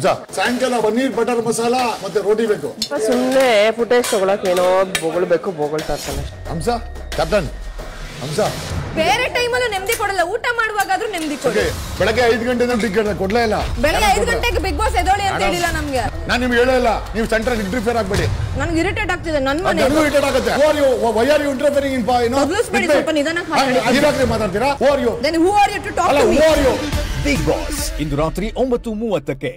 ನಿಮ್ಸಾ ಸಾಯಂಕಾಲ ಪನ್ನೀರ್ ಬಟರ್ ಮಸಾಲಾ ಮತ್ತೆ ರೋಟಿ ಬೇಕು ಸುಮ್ಮನೆ ಫುಟೇಜ್ ತಗೊಳ್ಳೋಕೇನೋ ಬೊಗಳಬೇಕು ಬೊಗಳ್ತಾ ಇರ್ತಾನೆ ಹಂಸಾ ಕ್ಯಾಪ್ಟನ್ ಹಂಸಾ ಬೇರೆ ಟೈಮ್ ಅಲ್ಲೂ ನೆಮ್ಮದಿ ಕೊಡಲ್ಲ ಊಟ ಮಾಡುವಾಗಾದ್ರೂ ನೆಮ್ಮದಿ ಕೊಡಿ ಬೆಳಗ್ಗೆ 5 ಗಂಟೆಯಿಂದ ಬಿಗ್ ಗಂಟೆ ಕೊಡ್ಲೇ ಇಲ್ಲ ಬೆಳಗ್ಗೆ 5 ಗಂಟೆಗೆ ಬಿಗ್ ಬಾಸ್ ಎದೋಳಿ ಅಂತ ಹೇಳಿಲ್ಲ ನಮಗೆ ನಾನು ನಿಮಗೆ ಹೇಳಲ್ಲ ನೀವು ಸೆಂಟ್ರಲ್ ಇಂಟರ್ಫೇರ್ ಆಗಬೇಡಿ ನನಗೆ ಇರಿಟೇಟ್ ಆಗ್ತಿದೆ ನನ್ನ ಮನೆ ನನಗೆ ಇರಿಟೇಟ್ ಆಗುತ್ತೆ who are you why are you interfering in you know Bigg Boss ಸ್ವಲ್ಪ ನಿಧಾನಕ್ಕೆ ಮಾತಾಡಿ ಅದಿರಾತ್ರಿ ಮಾತಾಡ್ತೀರಾ who are you then who are you to talk to me who are you Bigg Boss ಇಂದು ರಾತ್ರಿ 9:30ಕ್ಕೆ